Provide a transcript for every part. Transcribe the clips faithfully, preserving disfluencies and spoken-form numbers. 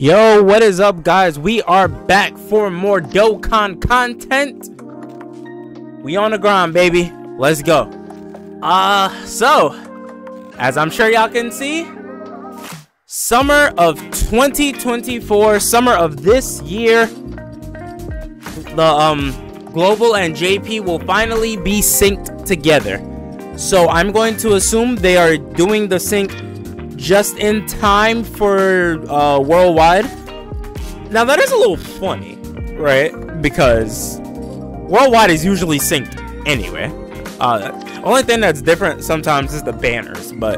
Yo, what is up, guys? We are back for more Dokkan content. We on the grind, baby. Let's go. Uh, so, as I'm sure y'all can see, summer of twenty twenty-four, summer of this year, the um Global and J P will finally be synced together. So I'm going to assume they are doing the sync just in time for uh, Worldwide. Now that is a little funny, right? Because Worldwide is usually synced anyway. Uh, only thing that's different sometimes is the banners, but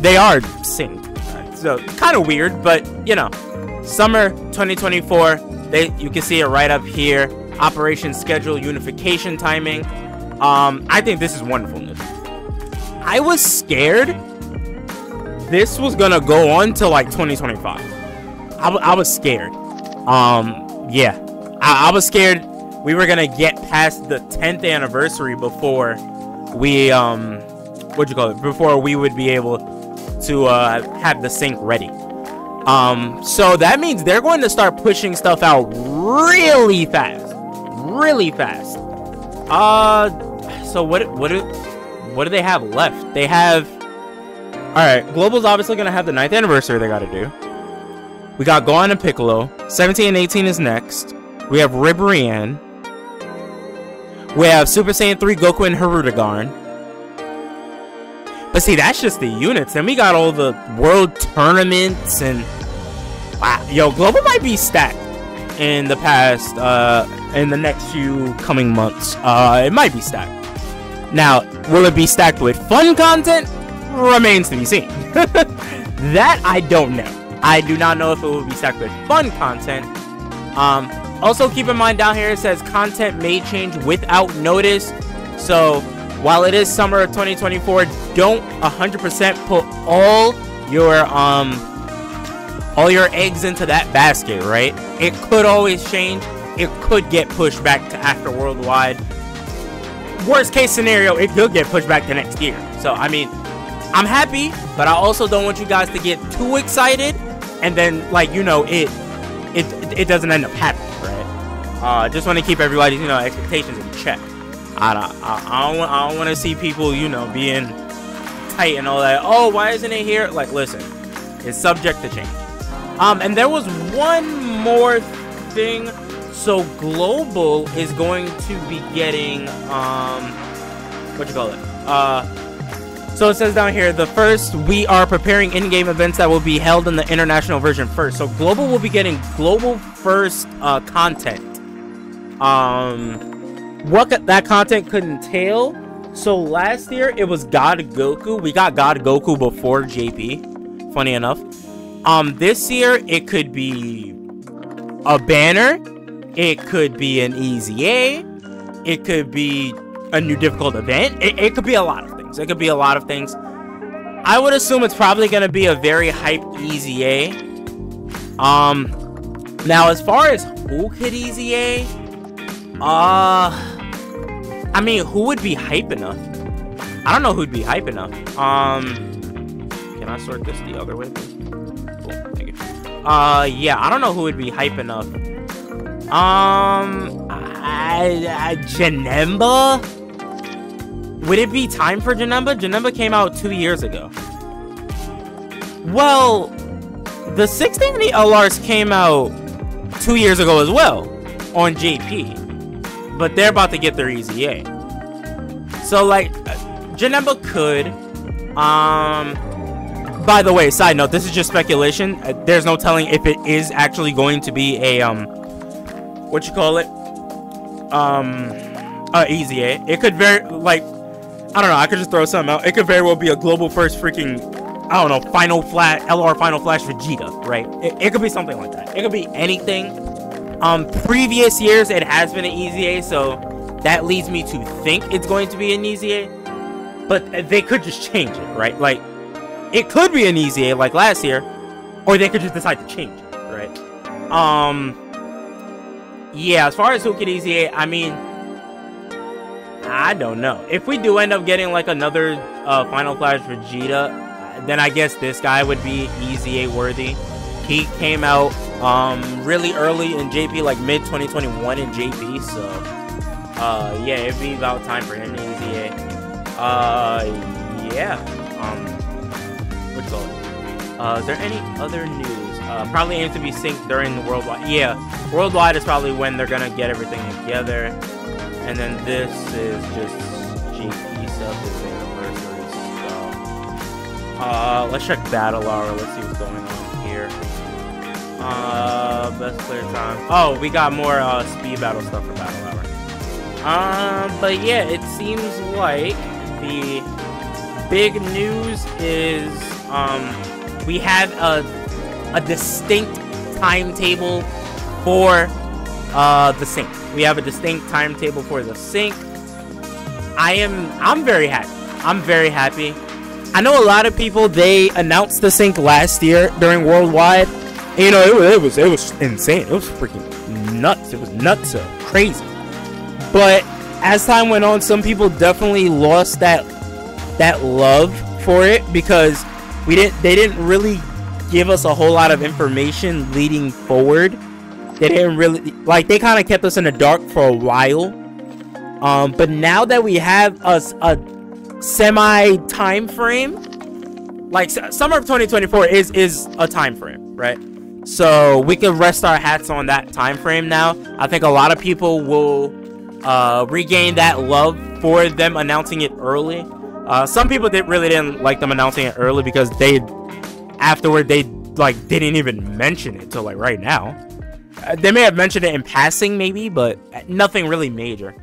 they are synced. So kind of weird, but you know, summer twenty twenty-four. They you can see it right up here. Operation schedule, unification timing. Um, I think this is wonderful news. I was scared this was gonna go on till like twenty twenty-five. I, I was scared. Um, yeah, I, I was scared we were gonna get past the tenth anniversary before we um, what you call it? Before we would be able to uh, have the sync ready. Um, so that means they're going to start pushing stuff out really fast, really fast. Uh, so what? What do? What do they have left? They have. All right, Global's obviously going to have the ninth anniversary they got to do. We got Gohan and Piccolo. seventeen and eighteen is next. We have Ribrian. We have Super Saiyan three Goku and Harutagarn. But see, that's just the units. Then we got all the world tournaments and... Wow. Yo, Global might be stacked in the past, uh, in the next few coming months. Uh, it might be stacked. Now, will it be stacked with fun content? Remains to be seen. That I don't know. I do not know if it will be stacked with fun content. Um, also, keep in mind down here it says content may change without notice. So while it is summer of twenty twenty-four, don't one hundred percent put all your um all your eggs into that basket, right? It could always change. It could get pushed back to after Worldwide. Worst case scenario, it could get pushed back to next year. So I mean, I'm happy, but I also don't want you guys to get too excited, and then, like, you know, it it it doesn't end up happening, right? I uh, just want to keep everybody's, you know, expectations in check. I don't I, I don't, I don't want to see people, you know, being tight and all that. Oh, why isn't it here? Like, listen, it's subject to change. Um, and there was one more thing. So Global is going to be getting um, what you call it? Uh. So it says down here, the first, we are preparing in-game events that will be held in the international version first. So Global will be getting Global first uh, content. Um, what that content could entail? So last year it was God Goku. We got God Goku before J P. Funny enough, um, this year it could be a banner, it could be an easy A, it could be a new difficult event. It, it could be a lot of things. So it could be a lot of things. I would assume it's probably going to be a very hyped Easy A. Um, now, as far as who could Easy A, uh, I mean, who would be hype enough? I don't know who'd be hype enough. Um, can I sort this the other way? Cool, thank you. Uh, yeah, I don't know who would be hype enough. Um, I, I, Janemba? Would it be time for Janemba? Janemba came out two years ago. Well, the sixteen L Rs came out two years ago as well on J P, but they're about to get their Easy A. So like, Janemba could. Um. By the way, side note, this is just speculation. There's no telling if it is actually going to be a um, what you call it, um, uh, Easy A. It could very like. I don't know, I could just throw something out. It could very well be a Global first freaking, I don't know, Final Flash, L R Final Flash Vegeta, right? It, it could be something like that. It could be anything. Um, previous years, it has been an Easy A, so that leads me to think it's going to be an Easy A. But they could just change it, right? Like, it could be an Easy A like last year, or they could just decide to change it, right? Um, yeah, as far as who could Easy A, I mean... I don't know. If we do end up getting like another uh, Final Flash Vegeta, then I guess this guy would be Easy A worthy. He came out um, really early in J P, like mid twenty twenty-one in J P, so, uh, yeah, it'd be about time for him to E Z A. Uh, yeah, um, what's going on? Uh, is there any other news? Uh, probably aims to be synced during the Worldwide. Yeah, Worldwide is probably when they're gonna get everything together. And then this is just J P stuff, this anniversary stuff. Uh, let's check Battle Hour, let's see what's going on here. Uh, best player time. Oh, we got more uh, speed battle stuff for Battle Hour. Um, but yeah, it seems like the big news is um, we have a, a distinct timetable for uh, the sync. We have a distinct timetable for the sync. I am, I'm very happy. I'm very happy. I know a lot of people, they announced the sync last year during Worldwide. You know, it, it was, it was insane. It was freaking nuts. It was nuts, crazy. But as time went on, some people definitely lost that that love for it because we didn't they didn't really give us a whole lot of information leading forward. They didn't really like they kind of kept us in the dark for a while. Um, but now that we have us a semi time frame, like summer of twenty twenty-four is is a time frame, right? So we can rest our hats on that time frame now. I think a lot of people will uh regain that love for them announcing it early. Uh some people did really didn't like them announcing it early because they afterward they like didn't even mention it till like right now. Uh, they may have mentioned it in passing maybe, but nothing really major.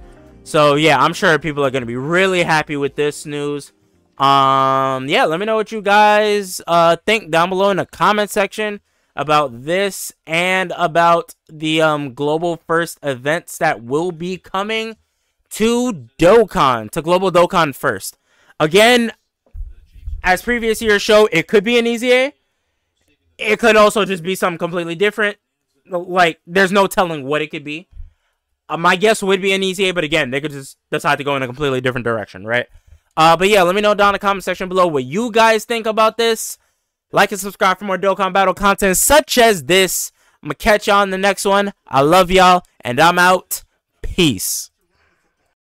So yeah, I'm sure people are going to be really happy with this news. Um yeah, let me know what you guys uh think down below in the comment section about this and about the um, global first events that will be coming to Dokkan, to Global Dokkan first. Again, as previous years show, it could be an E Z A. It could also just be something completely different. Like, there's no telling what it could be. Uh, my guess would be an E Z A, but again, they could just decide to go in a completely different direction, right? Uh, but yeah, let me know down in the comment section below what you guys think about this. Like and subscribe for more Dokkan Battle content such as this. I'm going to catch y'all in the next one. I love y'all, and I'm out. Peace.